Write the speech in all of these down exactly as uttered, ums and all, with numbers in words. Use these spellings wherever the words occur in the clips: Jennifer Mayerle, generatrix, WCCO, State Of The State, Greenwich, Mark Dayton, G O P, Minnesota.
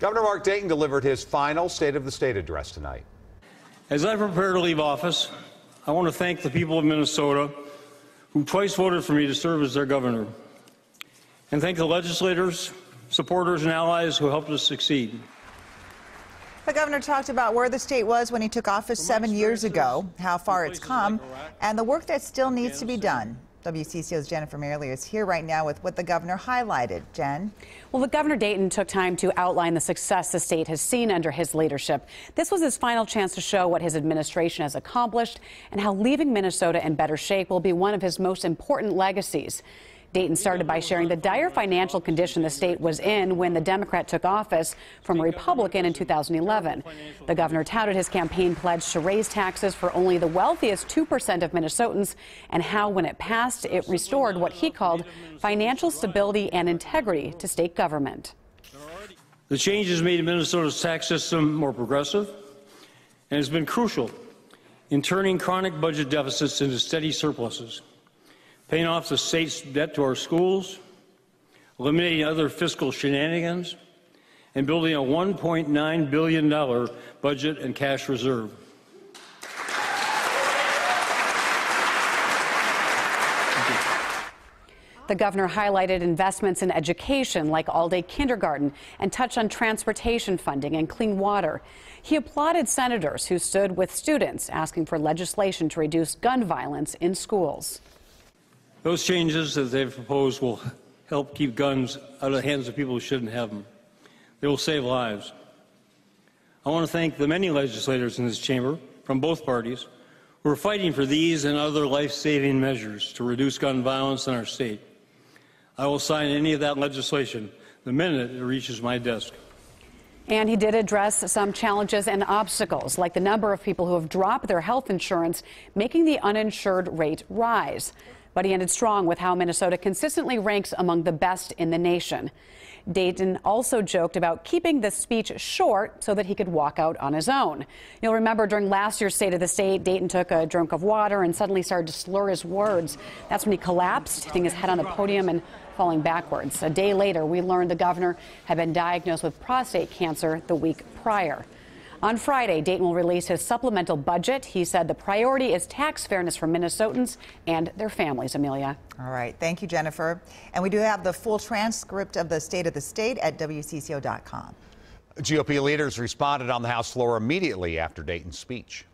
Governor Mark Dayton delivered his final State of the State address tonight. As I prepare to leave office, I want to thank the people of Minnesota who twice voted for me to serve as their governor, and thank the legislators, supporters, and allies who helped us succeed. The governor talked about where the state was when he took office seven years ago, how far it's come, and the work that still needs to be done. W C C O's Jennifer Mayerle is here right now with what the governor highlighted. Jen? Well, the Governor Dayton took time to outline the success the state has seen under his leadership. This was his final chance to show what his administration has accomplished and how leaving Minnesota in better shape will be one of his most important legacies. Dayton started by sharing the dire financial condition the state was in when the Democrat took office from a Republican in two thousand eleven. The governor touted his campaign pledge to raise taxes for only the wealthiest two percent of Minnesotans and how, when it passed, it restored what he called financial stability and integrity to state government. The changes made in Minnesota's tax system more progressive and has been crucial in turning chronic budget deficits into steady surpluses, paying off the state's debt to our schools, eliminating other fiscal shenanigans, and building a one point nine billion dollars budget and cash reserve. The governor highlighted investments in education, like all-day kindergarten, and touched on transportation funding and clean water. He applauded senators who stood with students, asking for legislation to reduce gun violence in schools. Those changes that they've proposed will help keep guns out of the hands of people who shouldn't have them. They will save lives. I want to thank the many legislators in this chamber from both parties who are fighting for these and other life-saving measures to reduce gun violence in our state. I will sign any of that legislation the minute it reaches my desk. And he did address some challenges and obstacles, like the number of people who have dropped their health insurance, making the uninsured rate rise. But he ended strong with how Minnesota consistently ranks among the best in the nation. Dayton also joked about keeping the speech short so that he could walk out on his own. You'll remember during last year's State of the State, Dayton took a drink of water and suddenly started to slur his words. That's when he collapsed, hitting his head on the podium and falling backwards. A day later, we learned the governor had been diagnosed with prostate cancer the week prior. On Friday, Dayton will release his supplemental budget. He said the priority is tax fairness for Minnesotans and their families, Amelia. All right. Thank you, Jennifer. And we do have the full transcript of the State of the State at W C C O dot com. G O P leaders responded on the House floor immediately after Dayton's speech.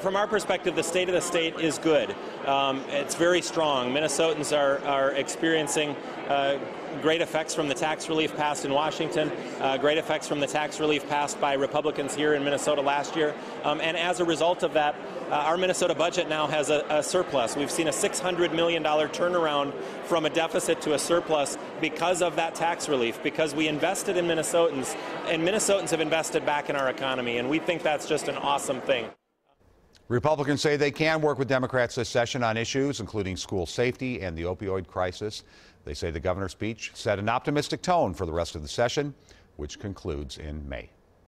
From our perspective, the State of the State is good. Um, it's very strong. Minnesotans are, are experiencing uh, great effects from the tax relief passed in Washington, uh, great effects from the tax relief passed by Republicans here in Minnesota last year. Um, and as a result of that, uh, our Minnesota budget now has a, a surplus. We've seen a six hundred million dollars turnaround from a deficit to a surplus because of that tax relief, because we invested in Minnesotans, and Minnesotans have invested back in our economy. And we think that's just an awesome thing. Republicans say they can work with Democrats this session on issues including school safety and the opioid crisis. They say the governor's speech set an optimistic tone for the rest of the session, which concludes in May.